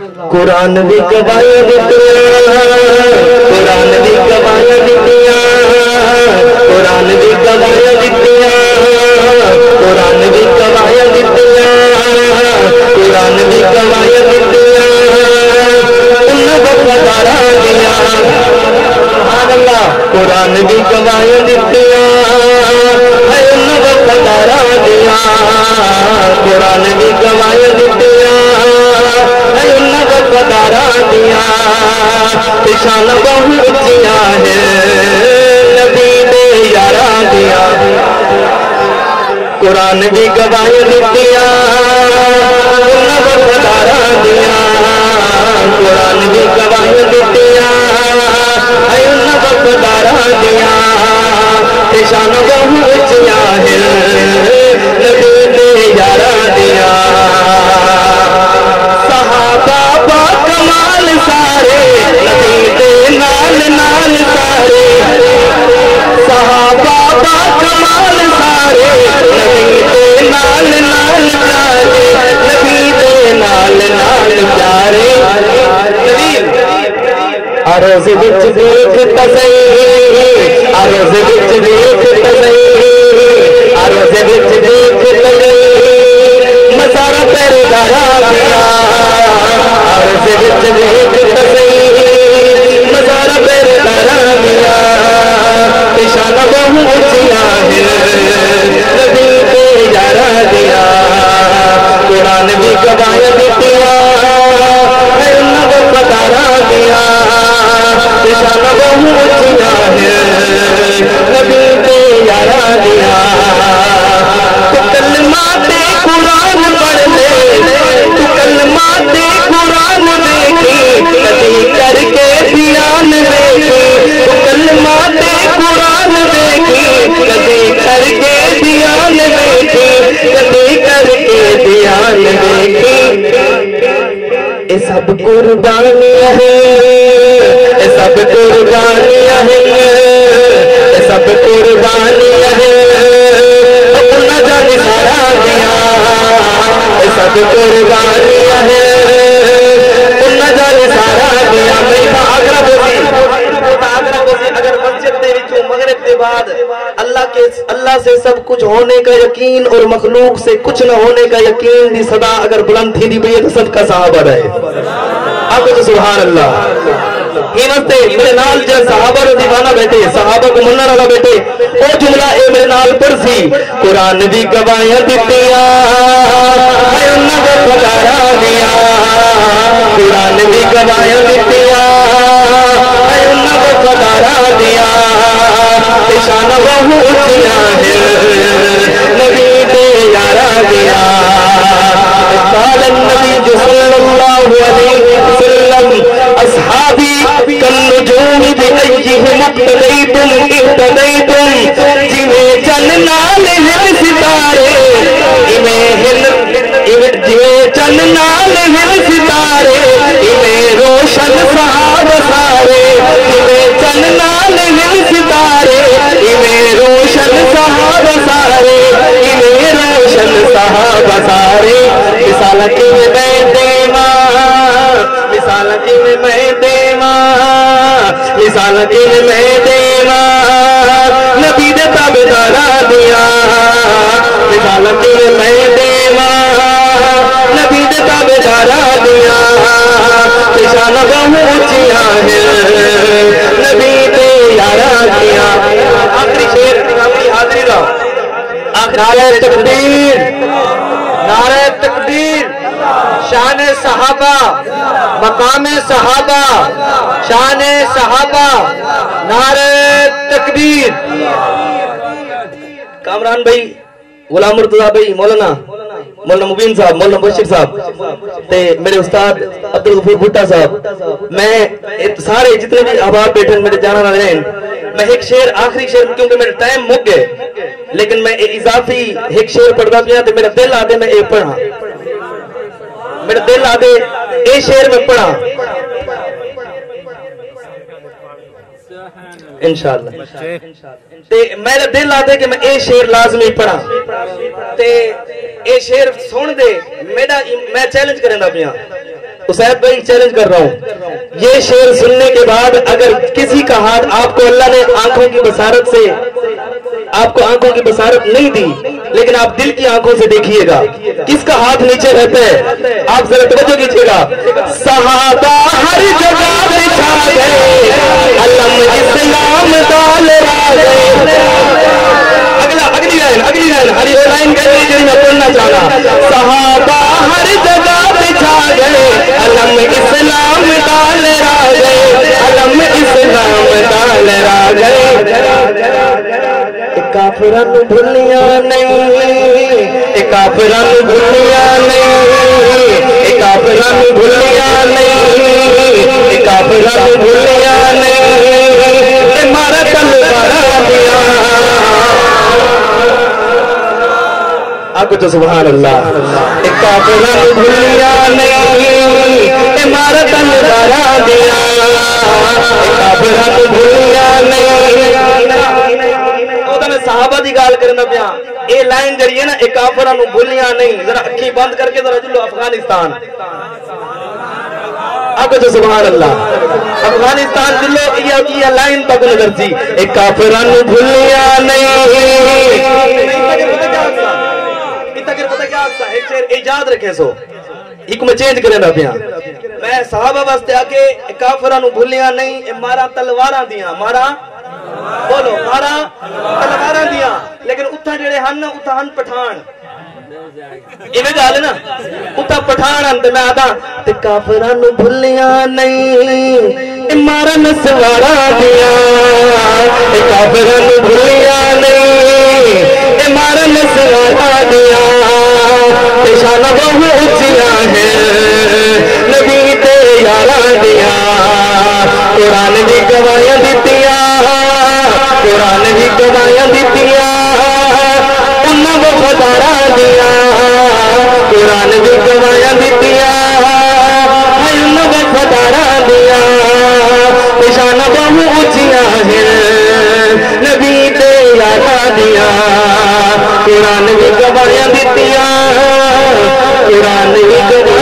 कुरान दी गवाही दित्तियां, कुरान दी गवाही दित्तियां, कुरान दी गवाही दित्तियां, कुरान दी गवाही दित्तियां, कुरान दी गवाही दित्तियां, उन्हें बख्शदारा दिया। सुभान अल्लाह। कुरान दी गवाही दित्तियां, उन्हें बख्शदारा दिया। कुरान दी गवाही दित्तियां, बदारा दिया। निशान बहुत उचिया है नबी दे यारा दिया। कुरान दी गवाही दित्तियां, बदारा दिया। कुरान दी गवाही दित्तियां, बदारा दिया। निशान बहुत उचिया है नबी दे यारा दिया। कमाल सारे नबी दे नाल नाल सारे, सहाबा दा कमाल सारे नबी दे नाल नाल सारे, नबी दे नाल नाल प्यारे। अरज़ विच देख तसई, अरज़ विच देख तसई, अरज़ विच देख तसई, मसारा तेरे दारा दिया। अरज़ विच देख तसई, नज़ारा तेरे दारा दिया। निशाना बहुत उचिया है नबी दे यारा दिया। कुरान दी गवाही दित्तियां, उन्हें बख्शदारा दिया। निशाना बहुत उचिया है नबी दे यारा दिया। तू कलमा ते कुरान पढ़ ले, तू कलमा ते कुरान देखी, नबी करके बयान देखी। तू कलमा ते कुरान देखी, नबी करके बयान देखी, नबी करके बयान देखी। ये सब कुर्बानियां हैं, ये सब कुर्बानियां हैं, ये सब कुर्बानियां हैं, अपना जान सारा दिया। ये सब कुर्बानियां हैं, सारा दिया। अगर मस्जिद दे विचों मगरिब के बाद अल्लाह से सब कुछ होने का यकीन और मखलूक से कुछ न होने का यकीन दी सदा अगर बुलंद थी पई तो सबका सहाबा रहे। अब तो सुभान अल्लाह। इनते मेरे नाल जे सहाबा रे दीवाना बैठे, सहाबा को मन्नन वाला बैठे, ओ जुमला ए मेरे नाल पढ़सी। कुरान दी गवाही दित्तियां, उन्हें बख्शदारा दिया। कुरान दी गवाही दित्तियां, उन्हें बख्शदारा दिया। निशान बहुत उचिया है नबी दे यारा दिया। قال النبي صلى الله عليه وسلم اصحابي كالنجوم بايهم اقتديتم اهتديتم। जिन्हें चलना है सितारे, जिन्हें चलना है सितारे, इन्हें रोशन सहाबा सारे। जिन्हें चलना है सितारे, इन्हें रोशन सहाबा सारे, इन्हें रोशन सहाबा सारे। मिसाल की मैं देवा, मिसाल की मैं देवा, मिसाल की मैं देवा, नबी दे ताबेदारा दिया। मिसाल की मैं देवा, नबी दे ताबेदारा दिया। निशान बहुत उचिया है नबी दे यारा दिया। आखिरी शेर अपनी हाजिरी का नारे तकबीर, नारे तकबीर। शान सहाबा, मकाम सहाबा, शान सहाबा, नारे तकबीर। कामरान भाई, गुलाम मुर्तजा भाई, मौलाना मौलाना मुबीन साहब, मौलाना बशीर साहब ते मेरे उस्ताद अब्दुल गफूर भुट्टा साहब, मैं सारे जितने भी अहबाब बैठे मेरे जाना ना लेन। मैं एक शेर आखिरी शेर, क्योंकि मेरा टाइम मुक गए, लेकिन मैं इजाफी एक शेर पढ़ता पिया। मेरा दिल आदे मैं ये पढ़ा, मेरा दिल आदे ये शेर मैं पढ़ा इंशाअल्लाह। ते मेरा दिल आदे कि मैं ये शेर लाजमी पढ़ा। ते ये शेर सुन दे, मैं चैलेंज करेंदा पिया। उसैब भाई चैलेंज कर रहा हूँ, ये शेर सुनने के बाद अगर किसी का हाथ आपको अल्लाह ने आंखों की बसारत से, आपको आंखों की बसारत नहीं दी लेकिन आप दिल की आंखों से देखिएगा किसका हाथ नीचे रहता है, आप जरा तवज्जो कीजिएगा। सहाबा हर जगह बिछा गए, अलम इस्लाम डाल गए। अगला अगली लाइन हर एक लाइन के लिए जो मैं बोलना चाहूँगा, सहाबा हर जगह बिछा गए, अलम इस्लाम डाल गए, अलम इस्लाम डाल गए। काफिरन भुलिया नहीं, काफिरन भुलिया नहीं, काफिरन भुलिया नहीं, काफिरन भुलिया नहीं, मारा तलवार दिया। आपको तो सुभान अल्लाह, काफिरन भुलिया नहीं, मारा तलवार दिया, काफिरन भुलिया नहीं। साहबा की गाल करना पिया, ये लाइन जड़ी है ना, एक काफिरों को भूलिया नहीं। जरा अखी बंद करके जरा जुलो अफगानिस्तान, आपको जो सुभान अल्लाह, अफगानिस्तान जुलो ये लाइन तक नजर थी, एक काफिरों को भूलिया नहीं। इतना पता क्या आता है, शेर याद रखे सो एक में चेंज करे ना पिया। मैं साहबा वास्ते आके एक काफिरों को भूलिया नहीं, मारा तलवारा दिया, मारा बोलो मारा तलवार दिया। लेकिन उत्था जेड़े हन उत्था हन पठान, इवें गल ना, उत्था पठान हन। मैं आदा ते काफिरां नूं भुलिया नहीं, मारन सवारा दिया, काफिरां नूं भुलिया नहीं, मारन सवारा दिया। शाना बहु उचिया है नबी ते यारा दिया, कुरान दी गवाहियां दित्तियां, कुरान दी गवाहियां दित्तियां, उन्हां वफादारां दियां, कुरान दी गवाहियां दित्तियां, उन्हां वफादारां दियां। निशाना बहु उचिया है नबी ते यारां दियां, कुरान दी गवाहियां दित्तियां, कुरान दी गवाहियां।